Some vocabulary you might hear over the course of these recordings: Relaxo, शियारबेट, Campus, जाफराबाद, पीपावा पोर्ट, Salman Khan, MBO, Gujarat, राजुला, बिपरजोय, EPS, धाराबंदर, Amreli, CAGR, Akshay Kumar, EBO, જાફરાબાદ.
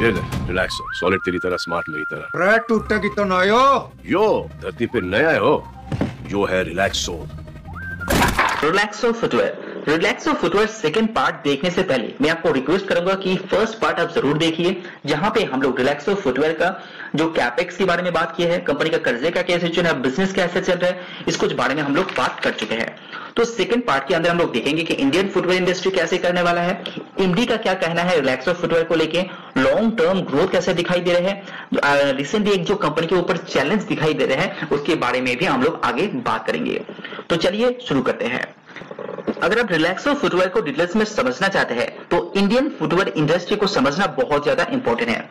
ये रिलैक्सो, सॉलिड तेरी तरह, स्मार्ट मेरी तरह। ब्रेड टूटने की तो ना आयो। यो धरती पे नया आयो। यो है Relaxo. Relaxo footwear. Relaxo footwear second part देखने से पहले मैं आपको रिक्वेस्ट करूंगा कि फर्स्ट पार्ट आप जरूर देखिए, जहां पे हम लोग रिलैक्सो फुटवेयर का जो कैपेक्स के बारे में बात की है, कंपनी का कर्जे का क्या सिचुएशन है, बिजनेस कैसे चल रहा है, इसको बारे में हम लोग बात कर चुके हैं। तो सेकंड पार्ट के अंदर हम लोग देखेंगे कि इंडियन फुटवेयर इंडस्ट्री कैसे करने वाला है, एमडी का क्या कहना है रिलैक्सो फुटवेयर को लेके, लॉन्ग टर्म ग्रोथ कैसे दिखाई दे रहे हैं, रिसेंटली एक जो कंपनी के ऊपर चैलेंज दिखाई दे रहे हैं उसके बारे में भी हम लोग आगे बात करेंगे। तो चलिए शुरू करते हैं। अगर आप रिलैक्सो फुटवेयर को डिटेल्स में समझना चाहते हैं तो इंडियन फुटवेयर इंडस्ट्री को समझना बहुत ज्यादा इंपॉर्टेंट है।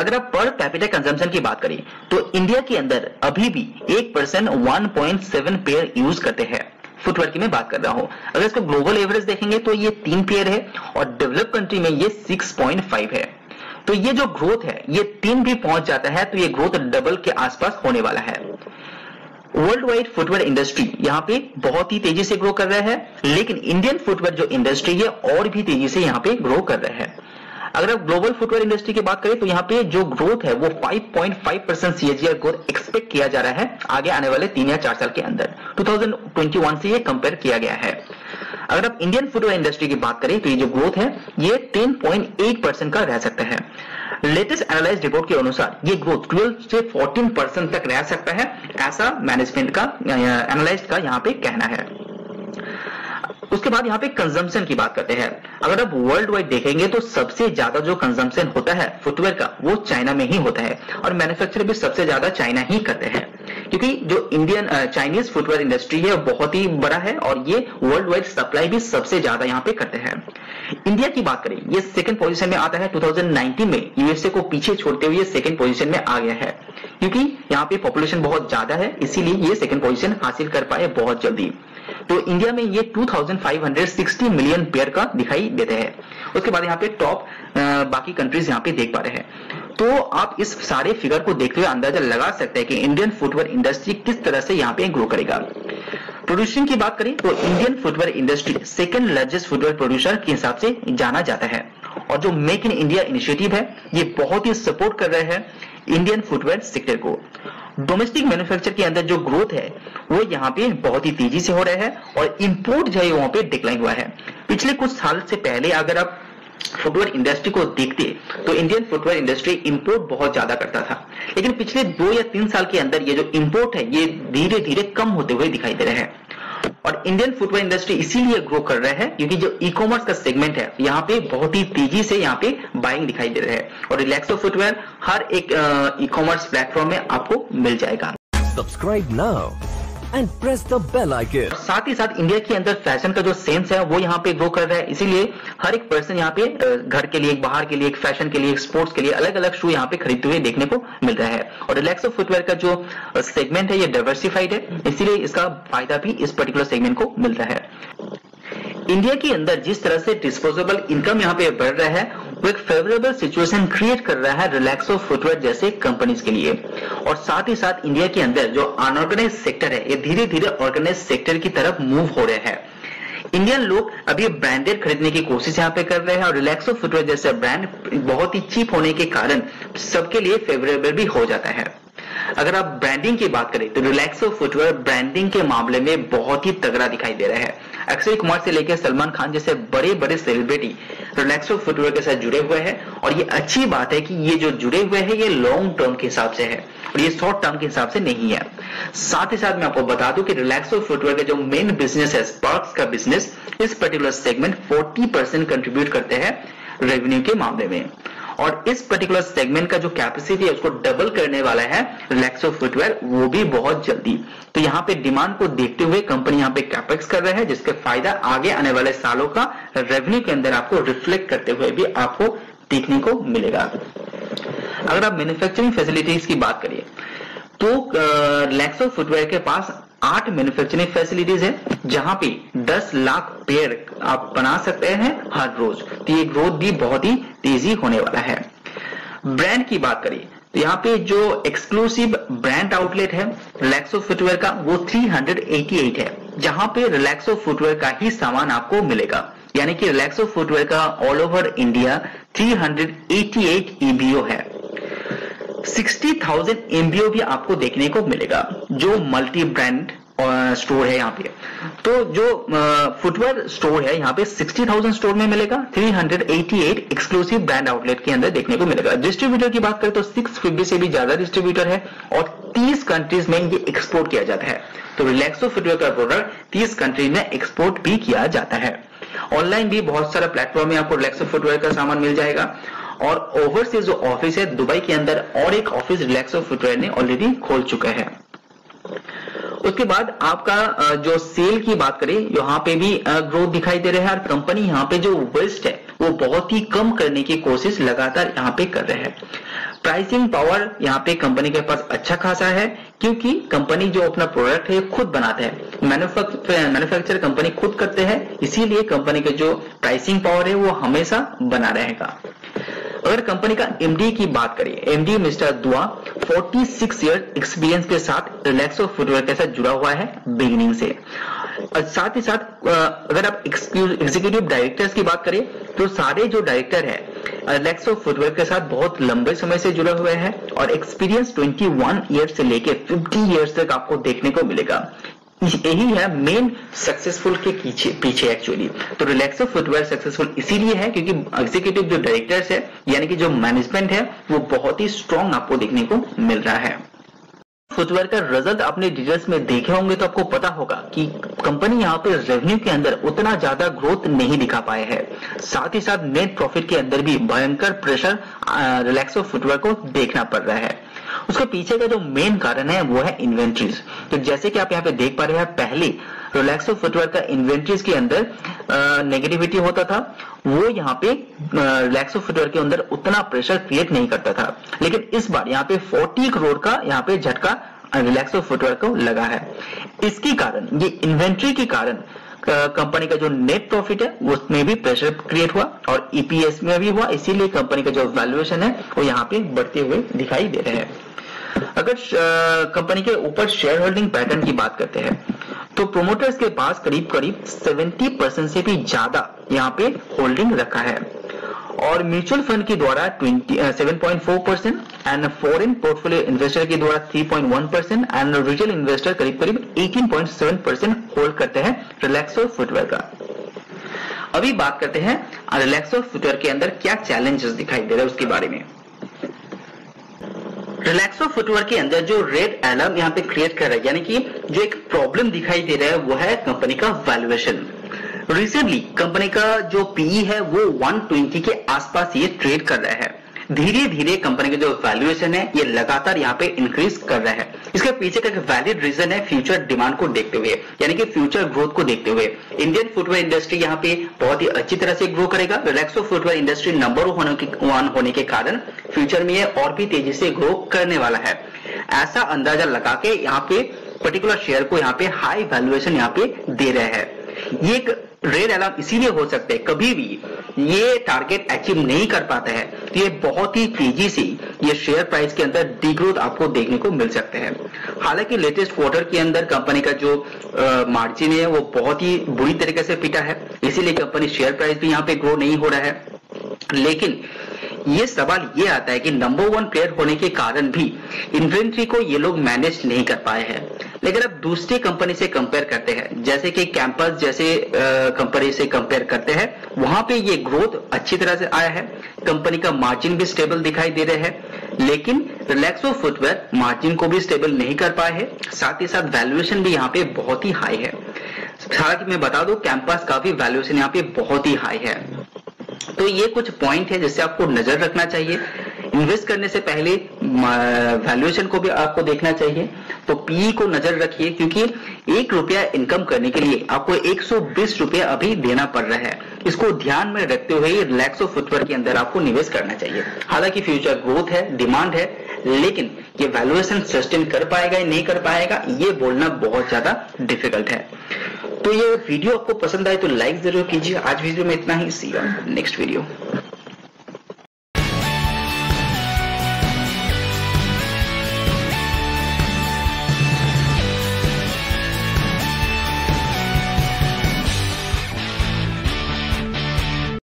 अगर आप पर कैपिटा कंजम्पशन की बात करें तो इंडिया के अंदर अभी भी 1% 1.7 पेयर यूज करते हैं। फुटवेयर की मैं बात कर रहा हूं। अगर इसको ग्लोबल एवरेज देखेंगे तो ये 3 पेयर है और डेवलप कंट्री में ये 6.5 है। तो ये जो ग्रोथ है ये 3 भी पहुंच जाता है तो ये ग्रोथ डबल के आसपास होने वाला है। वर्ल्ड वाइड फुटवेयर इंडस्ट्री यहाँ पे बहुत ही तेजी से ग्रो कर रहा है, लेकिन इंडियन फुटवेयर जो इंडस्ट्री है और भी तेजी से यहाँ पे ग्रो कर रहा है। अगर आप ग्लोबल फुटवेयर इंडस्ट्री की बात करें तो यहाँ पे जो ग्रोथ है वो 5.5% CAGR ग्रोथ एक्सपेक्ट किया जा रहा है आगे आने वाले 3 या 4 साल के अंदर। 2021 से ये कंपेयर किया गया है। अगर आप इंडियन फुटवेयर इंडस्ट्री की बात करें तो ये जो ग्रोथ है ये 10.8% का रह सकता है। लेटेस्ट एनालाइज रिपोर्ट के अनुसार ये ग्रोथ 12 से 14% तक रह सकता है, ऐसा मैनेजमेंट का एनालाइज का यहाँ पे कहना है। उसके बाद यहाँ पे कंजम्पशन की बात करते हैं। अगर आप वर्ल्ड वाइड देखेंगे तो सबसे ज्यादा जो कंजम्पशन होता है फुटवेयर का वो चाइना में ही होता है और मैन्युफैक्चर भी सबसे ज्यादा चाइना ही करते हैं, क्योंकि जो इंडियन चाइनीज फुटवेयर इंडस्ट्री है बहुत ही बड़ा है और ये वर्ल्ड वाइड सप्लाई भी सबसे ज्यादा यहाँ पे करते हैं। इंडिया की बात करें ये सेकंड पोजीशन में आता है। 2019 में यूएसए को पीछे छोड़ते हुए सेकंड पोजीशन में आ गया है, क्योंकि यहाँ पे पॉपुलेशन बहुत ज्यादा है इसीलिए ये सेकंड पोजीशन हासिल कर पाए बहुत जल्दी। तो इंडिया में ये 2560 मिलियन पेयर का दिखाई देते हैं। उसके बाद यहाँ पे टॉप बाकी कंट्रीज यहाँ पे देख पा रहे हैं। तो आप इस सारे फिगर को देखते हुए अंदाजा लगा सकते हैं कि इंडियन फुटवेयर इंडस्ट्री किस तरह से यहाँ पे ग्रो करेगा। प्रोड्यूसिंग की बात करें तो Indian footwear industry second largest footwear producer के हिसाब से जाना जाता है और जो मेक इन इंडिया इनिशिएटिव है ये बहुत ही सपोर्ट कर रहे हैं इंडियन फुटवेयर सेक्टर को। डोमेस्टिक मैन्युफैक्चर के अंदर जो ग्रोथ है वो यहाँ पे बहुत ही तेजी से हो रहा है और इम्पोर्ट जो है वहां पे डिक्लाइन हुआ है। पिछले कुछ साल से पहले अगर आप फुटवेयर इंडस्ट्री को देखते तो इंडियन फुटवेयर इंडस्ट्री इंपोर्ट बहुत ज्यादा करता था, लेकिन पिछले 2 या 3 साल के अंदर ये जो इंपोर्ट है ये धीरे धीरे कम होते हुए दिखाई दे रहे हैं। और इंडियन फुटवेयर इंडस्ट्री इसीलिए ग्रो कर रहा है क्योंकि जो ई कॉमर्स का सेगमेंट है यहाँ पे बहुत ही तेजी से यहाँ पे बाइंग दिखाई दे रहा है और रिलैक्सो फुटवेयर हर एक ई कॉमर्स प्लेटफॉर्म में आपको मिल जाएगा। Subscribe now and press the bell icon। साथ ही साथ इंडिया के अंदर फैशन का जो सेंस है वो यहाँ पे ग्रो कर रहा है, इसीलिए हर एक पर्सन यहाँ पे घर के लिए, बाहर के लिए, फैशन के लिए, स्पोर्ट्स के लिए अलग अलग शू यहाँ पे खरीदते हुए देखने को मिल रहा है। और रिलैक्सो फुटवेयर का जो सेगमेंट है ये डाइवर्सिफाइड है, इसीलिए इसका फायदा भी इस पर्टिकुलर सेगमेंट को मिल रहा है। इंडिया के अंदर जिस तरह से डिस्पोजेबल इनकम यहाँ पे बढ़ रहा है वो एक फेवरेबल सिचुएशन क्रिएट कर रहा है रिलैक्सो फुटवेयर जैसे कंपनीज के लिए। और साथ ही साथ इंडिया के अंदर जो अनऑर्गेनाइज सेक्टर है ये धीरे धीरे ऑर्गेनाइज सेक्टर की तरफ मूव हो रहे हैं। इंडियन लोग अभी ब्रांडेड खरीदने की कोशिश यहाँ पे कर रहे हैं और रिलैक्सो फुटवेयर जैसे ब्रांड बहुत ही चीप होने के कारण सबके लिए फेवरेबल भी हो जाता है। अगर आप ब्रांडिंग की बात करें तो रिलैक्सो फुटवेयर ब्रांडिंग के मामले में बहुत ही तगड़ा दिखाई दे रहा है। अक्षय कुमार से लेकर सलमान खान जैसे बड़े बड़े सेलिब्रिटी रिलैक्सो फुटवेयर के साथ जुड़े हुए हैं और ये अच्छी बात है कि ये जो जुड़े हुए हैं ये लॉन्ग टर्म के हिसाब से है और ये शॉर्ट टर्म के हिसाब से नहीं है। साथ ही साथ मैं आपको बता दूं कि रिलैक्सो फुटवेयर का जो मेन बिजनेस है स्पार्क्स का बिजनेस, इस पर्टिकुलर सेगमेंट 40% कंट्रीब्यूट करते हैं रेवेन्यू के मामले में और इस पर्टिकुलर सेगमेंट का जो कैपेसिटी है उसको डबल करने वाला है रिलैक्सो फुटवेयर, वो भी बहुत जल्दी। तो यहाँ पे डिमांड को देखते हुए कंपनी यहाँ पे कैपेक्स कर रहे हैं जिसके फायदा आगे आने वाले सालों का रेवेन्यू के अंदर आपको रिफ्लेक्ट करते हुए भी आपको देखने को मिलेगा। अगर आप मैन्युफैक्चरिंग फैसिलिटीज की बात करिए तो रिलैक्सो फुटवेयर के पास 8 मैन्युफैक्चरिंग फैसिलिटीज है जहां पे 10 लाख पेयर आप बना सकते हैं हर रोज। तो ये ग्रोथ भी बहुत ही तेजी होने वाला है। ब्रांड की बात करिए तो यहाँ पे जो एक्सक्लूसिव ब्रांड आउटलेट है रिलैक्सो फुटवेयर का वो 388 है जहां पे रिलैक्सो फुटवेयर का ही सामान आपको मिलेगा। यानी कि रिलैक्सो फुटवेयर का ऑल ओवर इंडिया 388 EBO है। 60,000 MBO भी आपको देखने को मिलेगा जो मल्टी ब्रांड स्टोर है यहाँ पे। तो जो फुटवेयर स्टोर है यहाँ पे 60,000 स्टोर में मिलेगा, 388 एक्सक्लूसिव ब्रांड आउटलेट के अंदर देखने को मिलेगा। डिस्ट्रीब्यूटर की बात करें तो 650 से भी ज्यादा डिस्ट्रीब्यूटर है और 30 कंट्रीज में ये एक्सपोर्ट किया जाता है। तो रिलैक्सो फुटवेयर का प्रोडक्ट 30 कंट्रीज में एक्सपोर्ट भी किया जाता है। ऑनलाइन भी बहुत सारा प्लेटफॉर्म में आपको रिलैक्सो फुटवेयर का सामान मिल जाएगा। और ओवरसीज जो ऑफिस है दुबई के अंदर और एक ऑफिस रिलैक्सो फुटवेयर ने ऑलरेडी खोल चुका है। उसके बाद आपका जो सेल की बात करें यहाँ पे भी ग्रोथ दिखाई दे रहा है और कंपनी यहाँ पे जो वेस्ट है वो बहुत ही कम करने की कोशिश लगातार यहाँ पे कर रहे हैं। प्राइसिंग पावर यहाँ पे कंपनी के पास अच्छा खासा है क्योंकि कंपनी जो अपना प्रोडक्ट है खुद बनाते हैं, मैन्युफैक्चर कंपनी खुद करते हैं, इसीलिए कंपनी के जो प्राइसिंग पावर है वो हमेशा बना रहेगा। अगर कंपनी का एमडी की बात करें, एमडी मिस्टर दुआ 46 ईयर एक्सपीरियंस के साथ रिलैक्सो फुटवेयर के साथ जुड़ा हुआ है बिगिनिंग से। साथ ही साथ अगर आप एग्जीक्यूटिव डायरेक्टर्स की बात करें तो सारे जो डायरेक्टर है रिलैक्सो फुटवेयर के साथ बहुत लंबे समय से जुड़े हुए हैं और एक्सपीरियंस 21 ईयर से लेके 50 ईयर तक आपको देखने को मिलेगा। यही है मेन सक्सेसफुल के पीछे एक्चुअली। तो रिलैक्सो फुटवेयर सक्सेसफुल इसीलिए है क्योंकि एग्जीक्यूटिव जो डायरेक्टर्स है यानी कि जो मैनेजमेंट है वो बहुत ही स्ट्रांग आपको देखने को मिल रहा है। फुटवेयर का रिजल्ट आपने डिटेल्स में देखे होंगे तो आपको पता होगा कि कंपनी यहाँ पे रेवेन्यू के अंदर उतना ज्यादा ग्रोथ नहीं दिखा पाए हैं। साथ ही साथ नेट प्रॉफिट के अंदर भी भयंकर प्रेशर रिलैक्सो फुटवेयर को देखना पड़ रहा है। उसके पीछे का जो मेन कारण है वो है इन्वेंट्रीज। तो जैसे कि आप यहाँ पे देख पा रहे हैं पहले रिलैक्सो फुटवेयर का इन्वेंट्रीज के अंदर नेगेटिविटी होता था, वो यहाँ पे रिलैक्सो फुटवेयर के अंदर उतना प्रेशर क्रिएट नहीं करता था, लेकिन इस बार यहाँ पे 40 करोड़ का यहाँ पे झटका रिलैक्सो फुटवेयर को लगा है। इसके कारण ये इन्वेंट्री के कारण कंपनी का जो नेट प्रॉफिट है उसमें भी प्रेशर क्रिएट हुआ और ईपीएस में भी हुआ, इसीलिए कंपनी का जो वैल्यूएशन है वो यहाँ पे बढ़ते हुए दिखाई दे रहे हैं। अगर कंपनी के ऊपर शेयर होल्डिंग पैटर्न की बात करते हैं तो प्रोमोटर्स के पास करीब करीब 70% से भी ज्यादा यहाँ पे होल्डिंग रखा है और म्यूचुअल फंड के द्वारा 7.4% एंड फॉरेन पोर्टफोलियो इन्वेस्टर के द्वारा 3.1% एंड रिटेल इन्वेस्टर करीब करीब 18.7% होल्ड करते हैं रिलैक्सो फुटवेयर का। अभी बात करते हैं रिलैक्सो फुटवेयर के अंदर क्या चैलेंजेस दिखाई दे रहे हैं उसके बारे में। रिलैक्सो फुटवेयर के अंदर जो रेड अलर्म यहाँ पे क्रिएट कर रहा है यानी कि जो एक प्रॉब्लम दिखाई दे रहा है वो है कंपनी का वैल्यूएशन। रिसेंटली कंपनी का जो पीई है वो 120 के आसपास ये ट्रेड कर रहा है। धीरे धीरे कंपनी का जो वैल्यूएशन है ये लगातार यहाँ पे इंक्रीज कर रहा है। इसके पीछे का एक वैलिड रीजन है फ्यूचर डिमांड को देखते हुए यानी कि फ्यूचर ग्रोथ को देखते हुए इंडियन फुटवेयर इंडस्ट्री यहाँ पे बहुत ही अच्छी तरह से ग्रो करेगा। Relaxo footwear industry number one होने के कारण फ्यूचर में ये और भी तेजी से ग्रो करने वाला है, ऐसा अंदाजा लगा के यहाँ पे पर्टिकुलर शेयर को यहाँ पे हाई वैल्यूएशन यहाँ पे दे रहे हैं। ये एक रेड अलर्ट इसीलिए हो सकते हैं, कभी भी ये टारगेट अचीव नहीं कर पाता है तो ये बहुत ही तेजी से ये शेयर प्राइस के अंदर डिग्रोथ आपको देखने को मिल सकते हैं। हालांकि लेटेस्ट क्वार्टर के अंदर कंपनी का जो मार्जिन है वो बहुत ही बुरी तरीके से पिटा है, इसीलिए कंपनी शेयर प्राइस भी यहाँ पे ग्रो नहीं हो रहा है। लेकिन ये सवाल ये आता है कि नंबर वन प्लेयर होने के कारण भी इन्वेंट्री को ये लोग मैनेज नहीं कर पाए हैं। लेकिन अब दूसरी कंपनी से कंपेयर करते हैं जैसे कि कैंपस जैसे कंपनी से कंपेयर करते हैं, वहां पे ये ग्रोथ अच्छी तरह से आया है, कंपनी का मार्जिन भी स्टेबल दिखाई दे रहा है, लेकिन रिलैक्सो फुटवेयर मार्जिन को भी स्टेबल नहीं कर पाए है, साथ ही साथ वैल्यूएशन भी यहाँ पे बहुत ही हाई है। हालांकि मैं बता दूं कैंपस का भी वैल्यूएशन यहाँ पे बहुत ही हाई है। तो ये कुछ पॉइंट है जिससे आपको नजर रखना चाहिए। इन्वेस्ट करने से पहले वैल्यूएशन को भी आपको देखना चाहिए, तो पीई को नजर रखिए क्योंकि ₹1 इनकम करने के लिए आपको ₹120 अभी देना पड़ रहा है। इसको ध्यान में रखते हुए रिलैक्सो फुटवेयर के अंदर आपको निवेश करना चाहिए। हालांकि फ्यूचर ग्रोथ है, डिमांड है, लेकिन ये वैल्यूएशन सस्टेन कर पाएगा या नहीं कर पाएगा ये बोलना बहुत ज्यादा डिफिकल्ट है। तो ये वीडियो आपको पसंद आए तो लाइक जरूर कीजिए। आज वीडियो में इतना ही, सी यू नेक्स्ट वीडियो।